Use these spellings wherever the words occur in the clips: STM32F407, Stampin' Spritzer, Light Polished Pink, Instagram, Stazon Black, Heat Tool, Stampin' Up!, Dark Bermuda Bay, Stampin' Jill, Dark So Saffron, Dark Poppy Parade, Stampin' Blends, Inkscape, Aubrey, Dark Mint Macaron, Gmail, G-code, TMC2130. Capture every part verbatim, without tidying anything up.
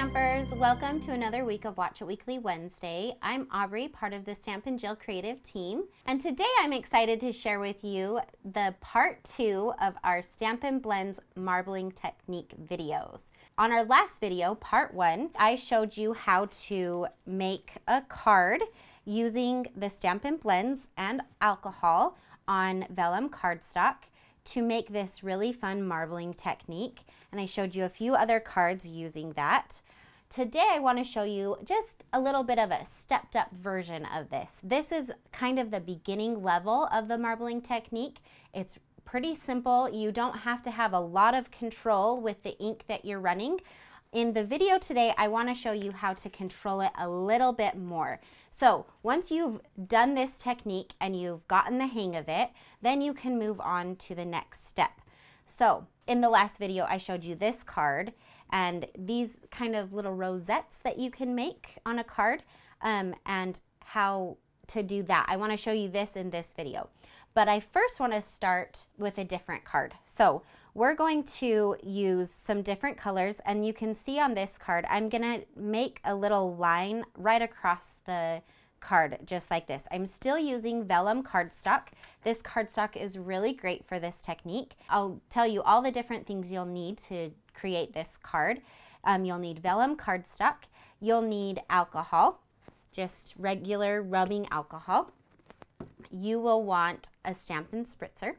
Stampers! Welcome to another week of Watch It Weekly Wednesday. I'm Aubrey, part of the Stampin' Jill creative team, and today I'm excited to share with you the part two of our Stampin' Blends marbling technique videos. On our last video, part one, I showed you how to make a card using the Stampin' Blends and alcohol on vellum cardstock to make this really fun marbling technique, and I showed you a few other cards using that. Today I want to show you just a little bit of a stepped up version of this. This is kind of the beginning level of the marbling technique. It's pretty simple. You don't have to have a lot of control with the ink that you're running. In the video today, I want to show you how to control it a little bit more. So once you've done this technique and you've gotten the hang of it, then you can move on to the next step. So in the last video, I showed you this card and these kind of little rosettes that you can make on a card um, and how to do that. I want to show you this in this video, but I first want to start with a different card. So we're going to use some different colors, and you can see on this card, I'm gonna make a little line right across the card, just like this. I'm still using vellum cardstock. This cardstock is really great for this technique. I'll tell you all the different things you'll need to create this card. Um, you'll need vellum cardstock. You'll need alcohol, just regular rubbing alcohol. You will want a Stampin' Spritzer.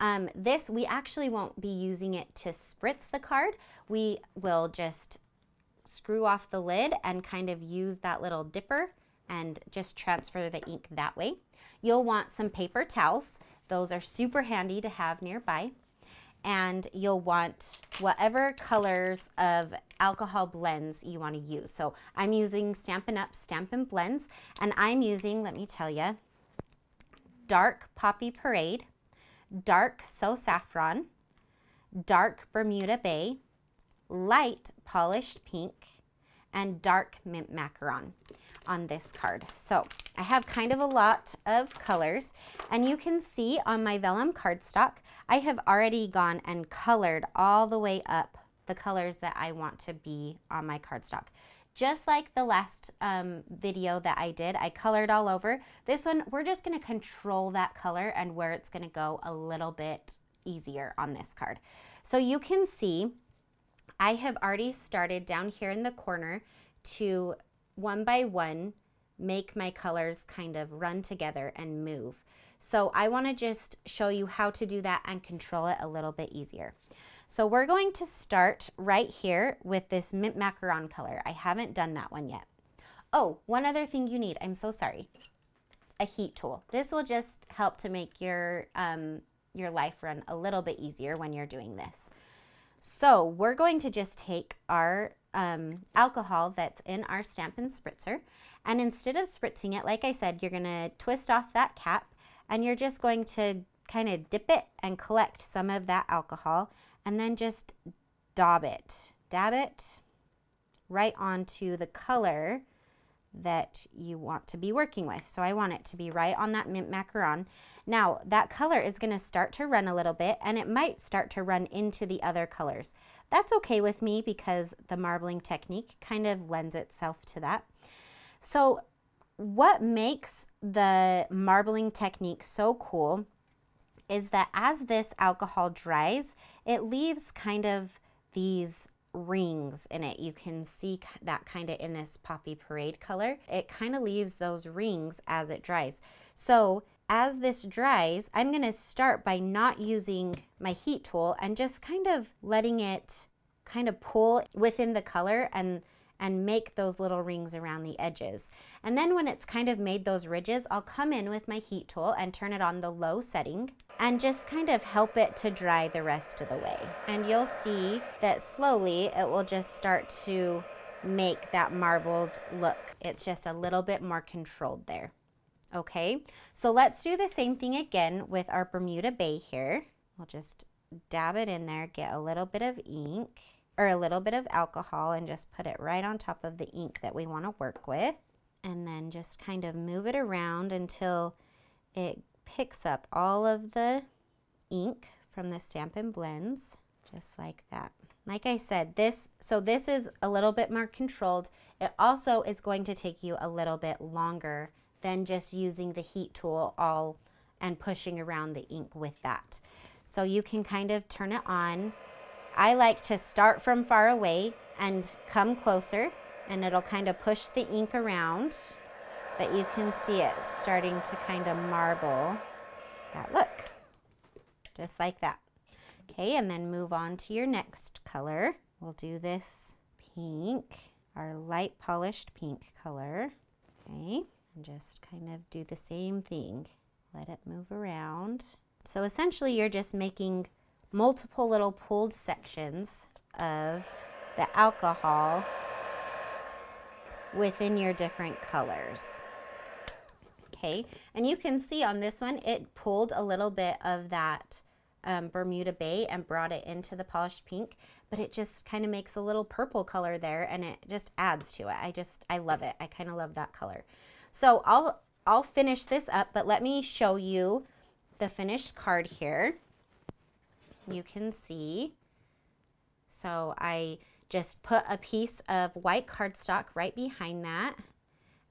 Um, this, we actually won't be using it to spritz the card. We will just screw off the lid and kind of use that little dipper and just transfer the ink that way. You'll want some paper towels. Those are super handy to have nearby. And you'll want whatever colors of alcohol blends you want to use. So I'm using Stampin' Up! Stampin' Blends, and I'm using, let me tell you, Dark Poppy Parade, Dark So Saffron, Dark Bermuda Bay, Light Polished Pink, and Dark Mint Macaron on this card. So I have kind of a lot of colors, and you can see on my vellum cardstock, I have already gone and colored all the way up the colors that I want to be on my cardstock. Just like the last um, video that I did, I colored all over. This one, we're just gonna control that color and where it's gonna go a little bit easier on this card. So you can see, I have already started down here in the corner to one by one, make my colors kind of run together and move. So I wanna just show you how to do that and control it a little bit easier. So we're going to start right here with this Mint Macaron color. I haven't done that one yet. Oh, one other thing you need, I'm so sorry, a heat tool. This will just help to make your, um, your life run a little bit easier when you're doing this. So we're going to just take our um, alcohol that's in our Stampin' Spritzer, and instead of spritzing it, like I said, you're gonna twist off that cap and you're just going to kind of dip it and collect some of that alcohol, and then just dab it, dab it right onto the color that you want to be working with. So I want it to be right on that Mint Macaron. Now that color is gonna start to run a little bit, and it might start to run into the other colors. That's okay with me because the marbling technique kind of lends itself to that. So what makes the marbling technique so cool is that as this alcohol dries, it leaves kind of these rings in it. You can see that kind of in this Poppy Parade color. It kind of leaves those rings as it dries. So as this dries, I'm gonna start by not using my heat tool and just kind of letting it kind of pull within the color and and make those little rings around the edges. And then when it's kind of made those ridges, I'll come in with my heat tool and turn it on the low setting and just kind of help it to dry the rest of the way. And you'll see that slowly it will just start to make that marbled look. It's just a little bit more controlled there. Okay, so let's do the same thing again with our Bermuda Bay here. We'll just dab it in there, get a little bit of ink, or a little bit of alcohol, and just put it right on top of the ink that we want to work with. And then just kind of move it around until it picks up all of the ink from the Stampin' Blends, just like that. like I said, this, so this is a little bit more controlled. It also is going to take you a little bit longer than just using the heat tool all and pushing around the ink with that. So you can kind of turn it on. I like to start from far away and come closer, and it'll kind of push the ink around, but you can see it starting to kind of marble that look, just like that. Okay, and then move on to your next color. We'll do this pink, our light polished pink color. Okay, and just kind of do the same thing. Let it move around. So essentially you're just making multiple little pulled sections of the alcohol within your different colors. Okay, and you can see on this one it pulled a little bit of that um, Bermuda Bay and brought it into the polished pink, but it just kind of makes a little purple color there, and it just adds to it. I just, I love it. I kind of love that color. So I'll I'll finish this up, but let me show you the finished card here. You can see, so I just put a piece of white cardstock right behind that,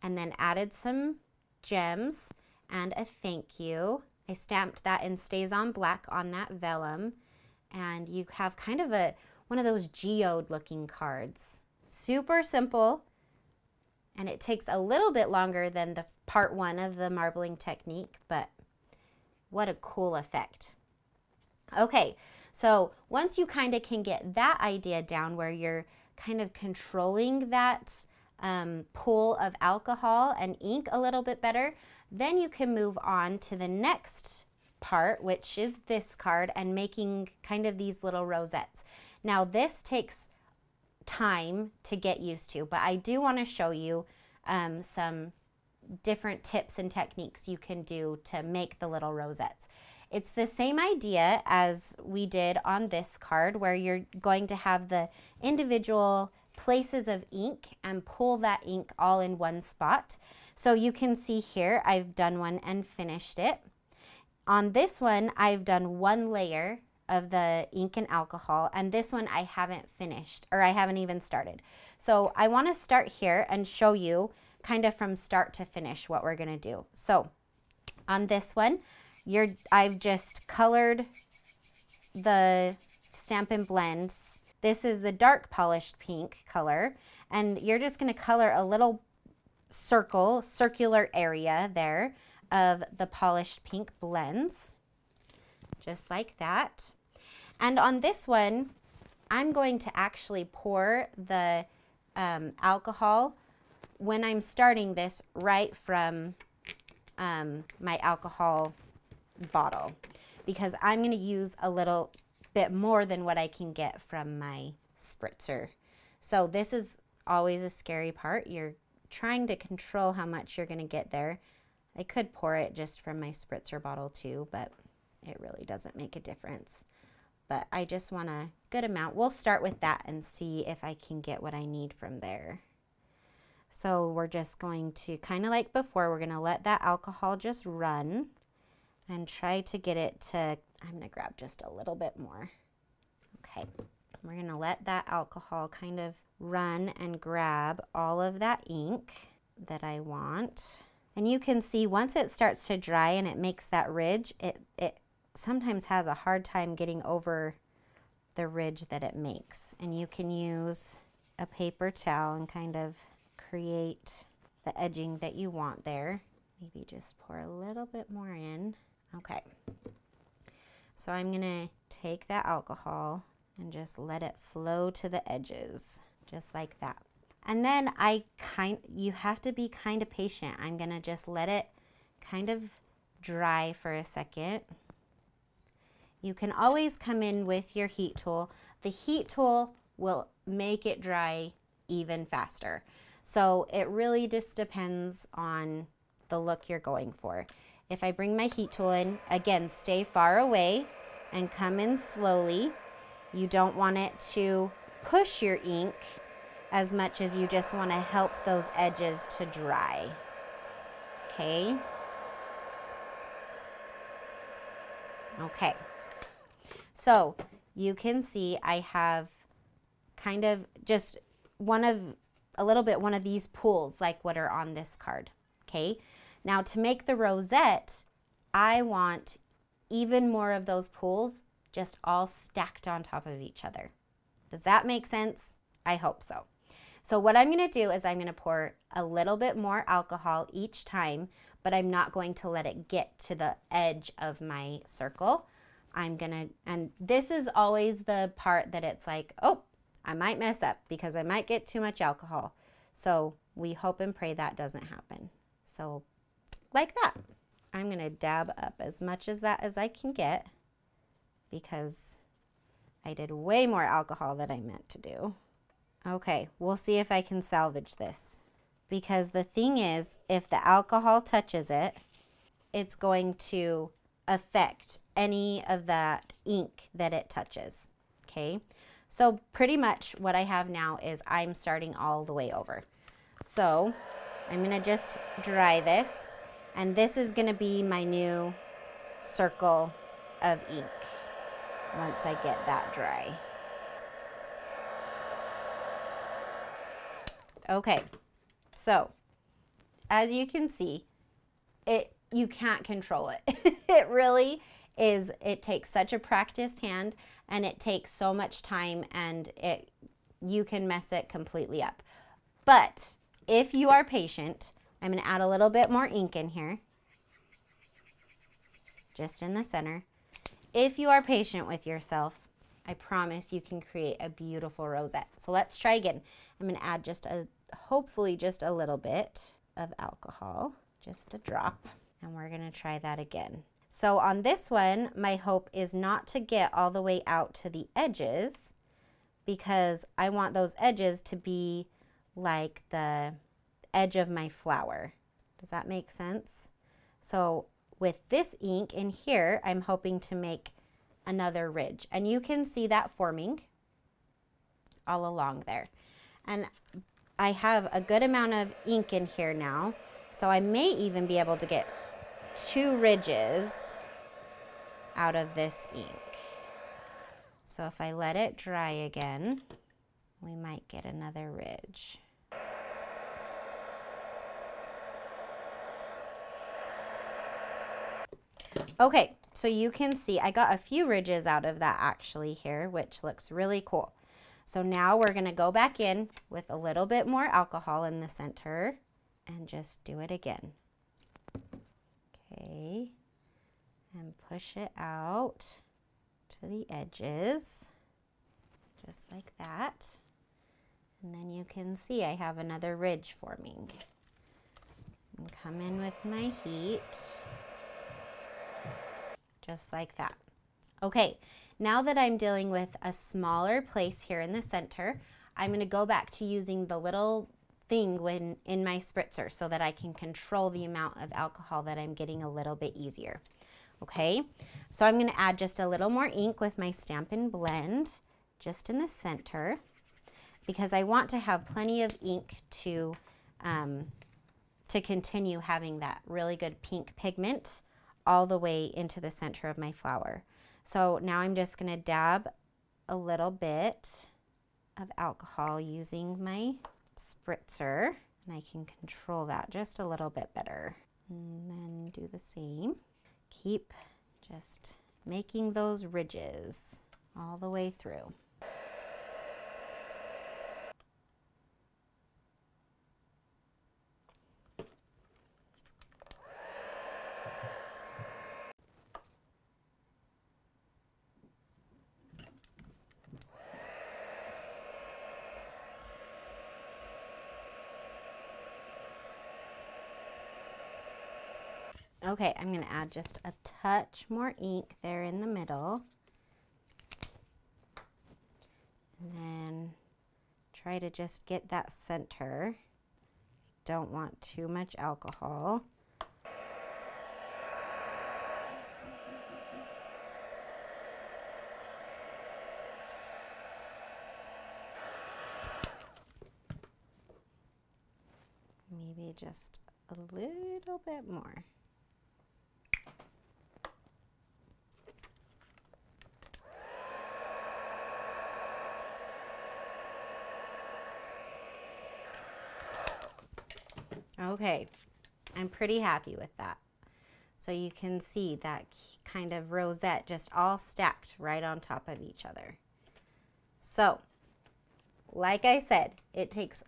and then added some gems and a thank you. I stamped that in Stazon Black on that vellum, and you have kind of a one of those geode looking cards. Super simple, and it takes a little bit longer than the part one of the marbling technique, but what a cool effect. Okay, so once you kind of can get that idea down where you're kind of controlling that um, pool of alcohol and ink a little bit better, then you can move on to the next part, which is this card, and making kind of these little rosettes. Now this takes time to get used to, but I do want to show you um, some different tips and techniques you can do to make the little rosettes. It's the same idea as we did on this card, where you're going to have the individual places of ink and pull that ink all in one spot. So you can see here, I've done one and finished it. On this one, I've done one layer of the ink and alcohol, and this one I haven't finished, or I haven't even started. So I want to start here and show you kind of from start to finish what we're going to do. So on this one, You're, I've just colored the Stampin' Blends. This is the dark polished pink color, and you're just going to color a little circle, circular area there of the polished pink blends, just like that. And on this one, I'm going to actually pour the um, alcohol when I'm starting this right from um, my alcohol bottle, because I'm going to use a little bit more than what I can get from my spritzer. So this is always a scary part. You're trying to control how much you're going to get there. I could pour it just from my spritzer bottle too, but it really doesn't make a difference. But I just want a good amount. We'll start with that and see if I can get what I need from there. So we're just going to, kind of like before, we're going to let that alcohol just run and try to get it to, I'm gonna grab just a little bit more. Okay, we're gonna let that alcohol kind of run and grab all of that ink that I want. And you can see once it starts to dry and it makes that ridge, it, it sometimes has a hard time getting over the ridge that it makes. And you can use a paper towel and kind of create the edging that you want there. Maybe just pour a little bit more in. Okay, so I'm gonna take that alcohol and just let it flow to the edges, just like that. And then I kind, you have to be kind of patient. I'm gonna just let it kind of dry for a second. You can always come in with your heat tool. The heat tool will make it dry even faster. So it really just depends on the look you're going for. If I bring my heat tool in, again, stay far away and come in slowly. You don't want it to push your ink as much as you just want to help those edges to dry. Okay. Okay. So you can see I have kind of just one of, a little bit one of these pools like what are on this card, okay? Now to make the rosette, I want even more of those pools just all stacked on top of each other. Does that make sense? I hope so. So what I'm gonna do is I'm gonna pour a little bit more alcohol each time, but I'm not going to let it get to the edge of my circle. I'm gonna, and this is always the part that it's like, oh, I might mess up because I might get too much alcohol. So we hope and pray that doesn't happen. So like that, I'm gonna dab up as much as that as I can get because I did way more alcohol than I meant to do. Okay, we'll see if I can salvage this because the thing is, if the alcohol touches it, it's going to affect any of that ink that it touches, okay? So pretty much what I have now is I'm starting all the way over. So I'm gonna just dry this, and this is gonna be my new circle of ink once I get that dry. Okay, so as you can see, it you can't control it. It really is, it takes such a practiced hand and it takes so much time, and it you can mess it completely up. But if you are patient, I'm gonna add a little bit more ink in here, just in the center. If you are patient with yourself, I promise you can create a beautiful rosette. So let's try again. I'm gonna add just a, hopefully just a little bit of alcohol, just a drop, and we're gonna try that again. So on this one, my hope is not to get all the way out to the edges because I want those edges to be like the edge of my flower. Does that make sense? So with this ink in here, I'm hoping to make another ridge, and you can see that forming all along there. And I have a good amount of ink in here now, so I may even be able to get two ridges out of this ink. So if I let it dry again, we might get another ridge. Okay, so you can see I got a few ridges out of that actually here, which looks really cool. So now we're gonna go back in with a little bit more alcohol in the center and just do it again. Okay, and push it out to the edges, just like that. And then you can see I have another ridge forming. And come in with my heat, just like that. Okay, now that I'm dealing with a smaller place here in the center, I'm gonna go back to using the little thing when in my spritzer so that I can control the amount of alcohol that I'm getting a little bit easier. Okay, so I'm gonna add just a little more ink with my Stampin' Blend just in the center because I want to have plenty of ink to, um, to continue having that really good pink pigment all the way into the center of my flower. So now I'm just gonna dab a little bit of alcohol using my spritzer, and I can control that just a little bit better. And then do the same. Keep just making those ridges all the way through. Okay, I'm gonna add just a touch more ink there in the middle. And then try to just get that center. Don't want too much alcohol. Maybe just a little bit more. Okay, I'm pretty happy with that. So you can see that kind of rosette just all stacked right on top of each other. So, like I said, it takes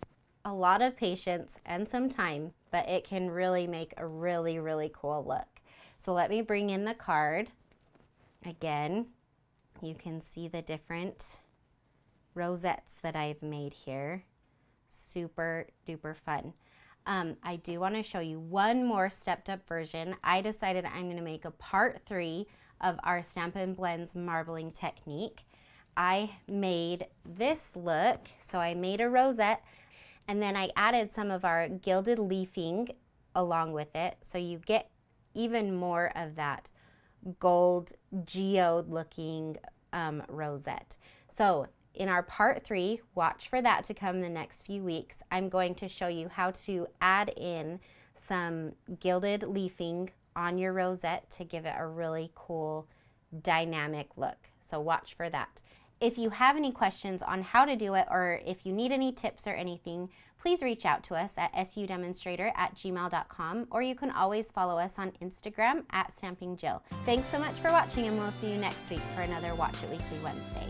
a lot of patience and some time, but it can really make a really, really cool look. So let me bring in the card. Again, you can see the different rosettes that I've made here. Super duper fun. Um, I do want to show you one more stepped up version. I decided I'm going to make a part three of our Stampin' Blends marbling technique. I made this look, so I made a rosette and then I added some of our gilded leafing along with it, so you get even more of that gold geode looking um, rosette. So in our part three, watch for that to come the next few weeks. I'm going to show you how to add in some gilded leafing on your rosette to give it a really cool dynamic look. So watch for that. If you have any questions on how to do it, or if you need any tips or anything, please reach out to us at sudemonstrator at gmail dot com, or you can always follow us on Instagram at Stampin' Jill. Thanks so much for watching, and we'll see you next week for another Watch It Weekly Wednesday.